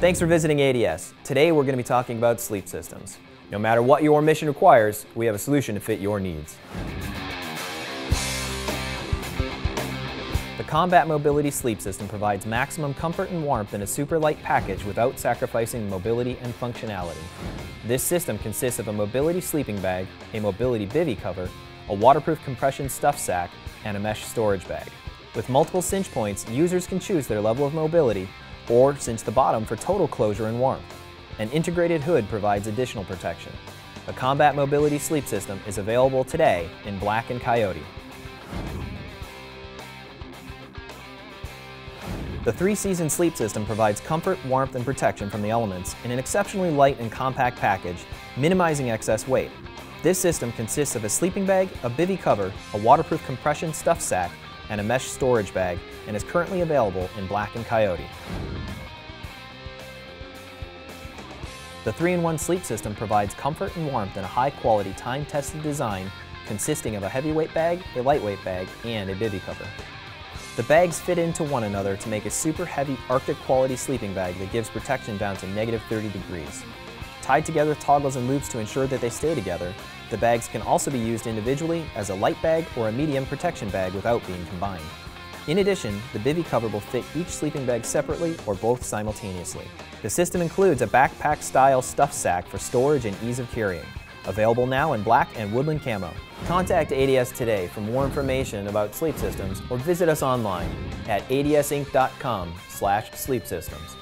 Thanks for visiting ADS. Today we're going to be talking about sleep systems. No matter what your mission requires, we have a solution to fit your needs. The Combat Mobility Sleep System provides maximum comfort and warmth in a super light package without sacrificing mobility and functionality. This system consists of a mobility sleeping bag, a mobility bivy cover, a waterproof compression stuff sack, and a mesh storage bag. With multiple cinch points, users can choose their level of mobility or cinch the bottom for total closure and warmth. An integrated hood provides additional protection. A Combat Mobility Sleep System is available today in black and coyote. The 3-Season Sleep System provides comfort, warmth, and protection from the elements in an exceptionally light and compact package, minimizing excess weight. This system consists of a sleeping bag, a bivy cover, a waterproof compression stuff sack, and a mesh storage bag, and is currently available in black and coyote. The 3-in-1 Sleep System provides comfort and warmth in a high-quality, time-tested design consisting of a heavyweight bag, a lightweight bag, and a bivy cover. The bags fit into one another to make a super-heavy, Arctic-quality sleeping bag that gives protection down to -30 degrees. Tied together with toggles and loops to ensure that they stay together, the bags can also be used individually as a light bag or a medium protection bag without being combined. In addition, the bivy cover will fit each sleeping bag separately or both simultaneously. The system includes a backpack-style stuff sack for storage and ease of carrying. Available now in black and woodland camo. Contact ADS today for more information about sleep systems or visit us online at adsinc.com/sleepsystems.